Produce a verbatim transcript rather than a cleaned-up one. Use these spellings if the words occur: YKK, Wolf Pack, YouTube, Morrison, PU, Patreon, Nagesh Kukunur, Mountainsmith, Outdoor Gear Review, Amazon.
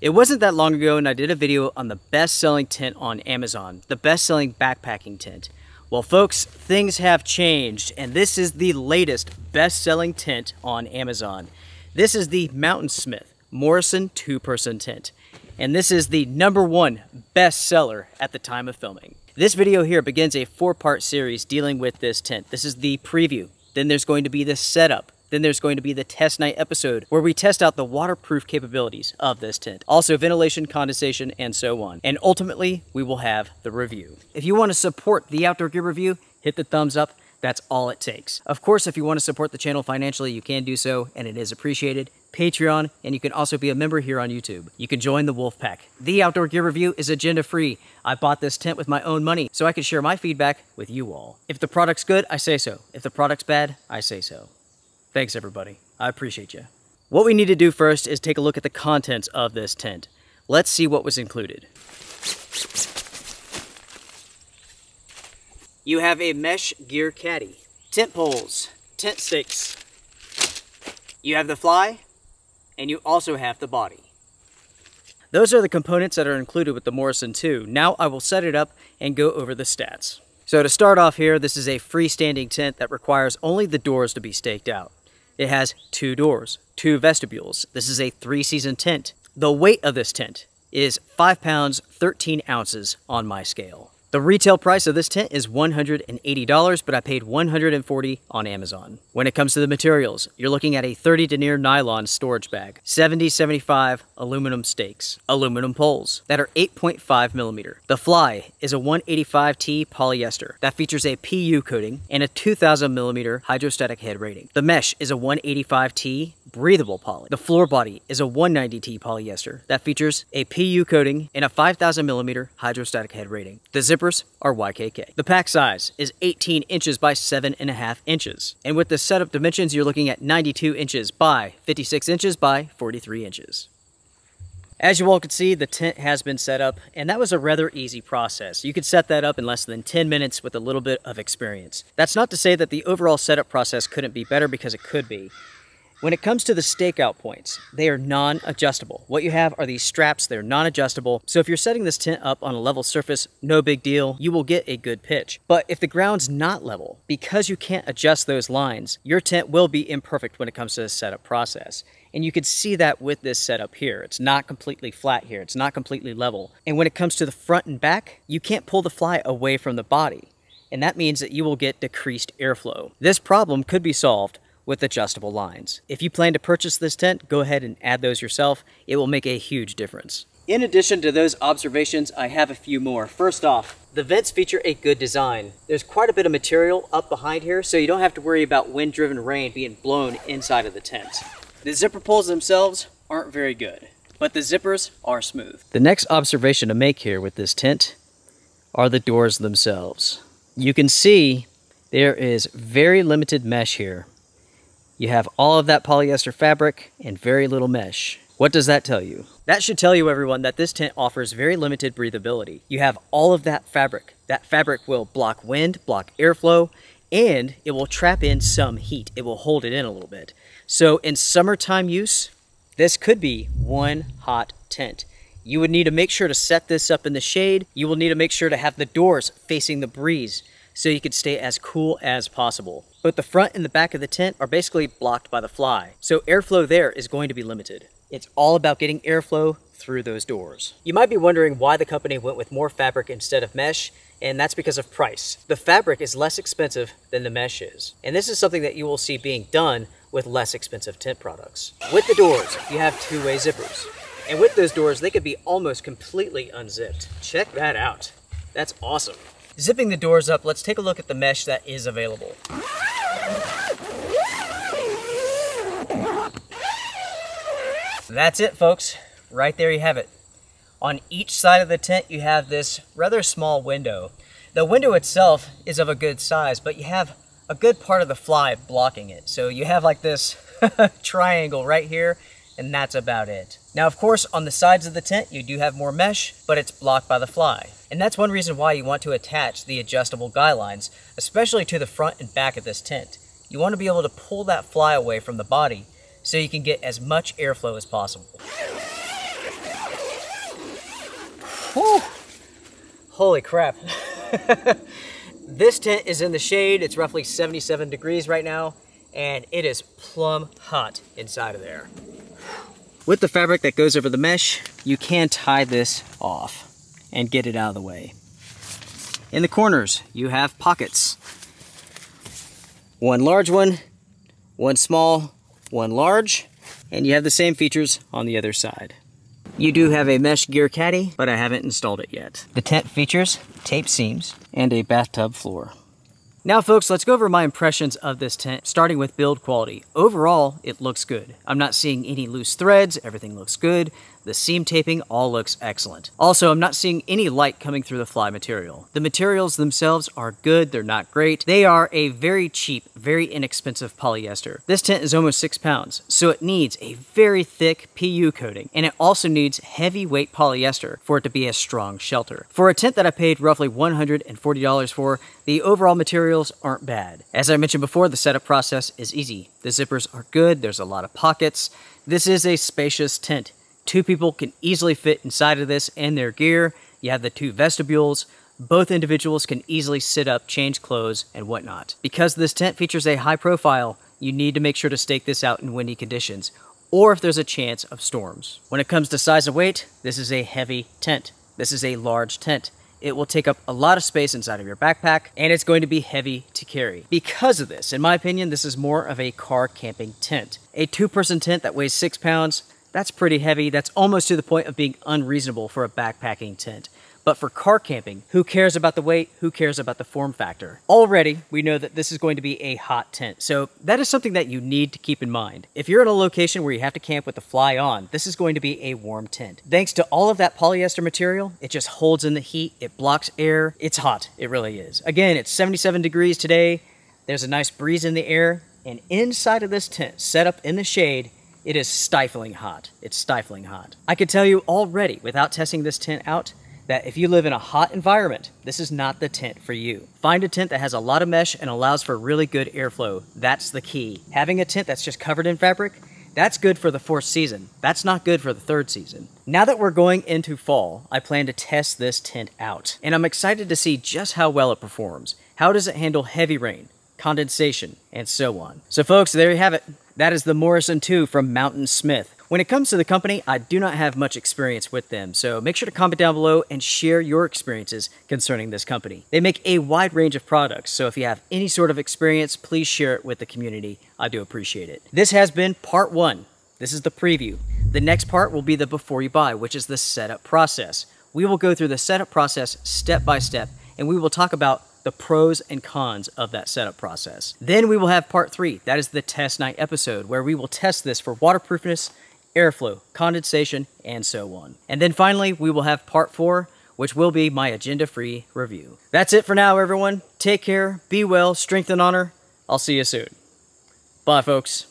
It wasn't that long ago and I did a video on the best-selling tent on Amazon, the best-selling backpacking tent. Well folks, things have changed and this is the latest best-selling tent on Amazon. This is the Mountainsmith Morrison two-person tent. And this is the number one bestseller at the time of filming. This video here begins a four-part series dealing with this tent. This is the preview. Then there's going to be the setup. Then there's going to be the test night episode where we test out the waterproof capabilities of this tent. Also ventilation, condensation, and so on. And ultimately, we will have the review. If you want to support the Outdoor Gear Review, hit the thumbs up. That's all it takes. Of course, if you want to support the channel financially, you can do so, and it is appreciated. Patreon, and you can also be a member here on YouTube. You can join the Wolf Pack. The Outdoor Gear Review is agenda-free. I bought this tent with my own money, so I can share my feedback with you all. If the product's good, I say so. If the product's bad, I say so. Thanks, everybody. I appreciate you. What we need to do first is take a look at the contents of this tent. Let's see what was included. You have a mesh gear caddy, tent poles, tent stakes. You have the fly, and you also have the body. Those are the components that are included with the Morrison two. Now I will set it up and go over the stats. So to start off here, this is a freestanding tent that requires only the doors to be staked out. It has two doors, two vestibules. This is a three-season tent. The weight of this tent is five pounds, thirteen ounces on my scale. The retail price of this tent is one hundred eighty dollars, but I paid one hundred forty dollars on Amazon. When it comes to the materials, you're looking at a thirty denier nylon storage bag, seventy seventy-five aluminum stakes, aluminum poles that are eight point five millimeter. The fly is a one eighty-five T polyester that features a P U coating and a two thousand millimeter hydrostatic head rating. The mesh is a one eighty-five T breathable poly. The floor body is a one ninety T polyester that features a P U coating and a five thousand millimeter hydrostatic head rating. The zippers are Y K K. The pack size is eighteen inches by seven and a half inches. And with the setup dimensions, you're looking at ninety-two inches by fifty-six inches by forty-three inches. As you all can see, the tent has been set up, and that was a rather easy process. You could set that up in less than ten minutes with a little bit of experience. That's not to say that the overall setup process couldn't be better, because it could be. When it comes to the stakeout points, they are non-adjustable. What you have are these straps, they're non-adjustable. So if you're setting this tent up on a level surface, no big deal, you will get a good pitch. But if the ground's not level, because you can't adjust those lines, your tent will be imperfect when it comes to the setup process. And you can see that with this setup here. It's not completely flat here, it's not completely level. And when it comes to the front and back, you can't pull the fly away from the body. And that means that you will get decreased airflow. This problem could be solved with adjustable lines. If you plan to purchase this tent, go ahead and add those yourself. It will make a huge difference. In addition to those observations, I have a few more. First off, the vents feature a good design. There's quite a bit of material up behind here, so you don't have to worry about wind-driven rain being blown inside of the tent. The zipper pulls themselves aren't very good, but the zippers are smooth. The next observation to make here with this tent are the doors themselves. You can see there is very limited mesh here. You have all of that polyester fabric and very little mesh. What does that tell you? That should tell you, everyone, that this tent offers very limited breathability. You have all of that fabric. That fabric will block wind, block airflow, and it will trap in some heat. It will hold it in a little bit. So in summertime use, this could be one hot tent. You would need to make sure to set this up in the shade. You will need to make sure to have the doors facing the breeze, so you could stay as cool as possible. Both the front and the back of the tent are basically blocked by the fly, so airflow there is going to be limited. It's all about getting airflow through those doors. You might be wondering why the company went with more fabric instead of mesh, and that's because of price. The fabric is less expensive than the mesh is, and this is something that you will see being done with less expensive tent products. With the doors, you have two-way zippers, and with those doors, they could be almost completely unzipped. Check that out. That's awesome. Zipping the doors up, let's take a look at the mesh that is available. That's it, folks. Right there you have it. On each side of the tent, you have this rather small window. The window itself is of a good size, but you have a good part of the fly blocking it. So you have like this triangle right here, and that's about it. Now, of course, on the sides of the tent, you do have more mesh, but it's blocked by the fly. And that's one reason why you want to attach the adjustable guy lines, especially to the front and back of this tent. You want to be able to pull that fly away from the body so you can get as much airflow as possible. Holy crap. This tent is in the shade. It's roughly seventy-seven degrees right now, and it is plumb hot inside of there. With the fabric that goes over the mesh, you can tie this off and get it out of the way. In the corners, you have pockets. One large one, one small, one large, and you have the same features on the other side. You do have a mesh gear caddy, but I haven't installed it yet. The tent features tape seams and a bathtub floor. Now folks, let's go over my impressions of this tent, starting with build quality. Overall, it looks good. I'm not seeing any loose threads, everything looks good. The seam taping all looks excellent. Also, I'm not seeing any light coming through the fly material. The materials themselves are good, they're not great. They are a very cheap, very inexpensive polyester. This tent is almost six pounds, so it needs a very thick P U coating, and it also needs heavyweight polyester for it to be a strong shelter. For a tent that I paid roughly one hundred forty dollars for, the overall material aren't bad. As I mentioned before, the setup process is easy. The zippers are good, there's a lot of pockets. This is a spacious tent. Two people can easily fit inside of this and their gear. You have the two vestibules. Both individuals can easily sit up, change clothes, and whatnot. Because this tent features a high profile, you need to make sure to stake this out in windy conditions, or if there's a chance of storms. When it comes to size and weight, this is a heavy tent. This is a large tent. It will take up a lot of space inside of your backpack, and it's going to be heavy to carry. Because of this, in my opinion, this is more of a car camping tent. A two-person tent that weighs six pounds, that's pretty heavy. That's almost to the point of being unreasonable for a backpacking tent. But for car camping, who cares about the weight? Who cares about the form factor? Already, we know that this is going to be a hot tent, so that is something that you need to keep in mind. If you're in a location where you have to camp with the fly on, this is going to be a warm tent. Thanks to all of that polyester material, it just holds in the heat, it blocks air, it's hot, it really is. Again, it's seventy-seven degrees today, there's a nice breeze in the air, and inside of this tent, set up in the shade, it is stifling hot, it's stifling hot. I can tell you already, without testing this tent out, that if you live in a hot environment, this is not the tent for you. Find a tent that has a lot of mesh and allows for really good airflow. That's the key. Having a tent that's just covered in fabric, that's good for the fourth season. That's not good for the third season. Now that we're going into fall, I plan to test this tent out, and I'm excited to see just how well it performs. How does it handle heavy rain, condensation, and so on? So folks, there you have it. That is the Morrison two from Mountainsmith. When it comes to the company, I do not have much experience with them, so make sure to comment down below and share your experiences concerning this company. They make a wide range of products, so if you have any sort of experience, please share it with the community. I do appreciate it. This has been part one. This is the preview. The next part will be the before you buy, which is the setup process. We will go through the setup process step by step, and we will talk about the pros and cons of that setup process. Then we will have part three. That is the test night episode, where we will test this for waterproofness, airflow, condensation, and so on. And then finally, we will have part four, which will be my agenda-free review. That's it for now, everyone. Take care, be well, strength and honor. I'll see you soon. Bye, folks.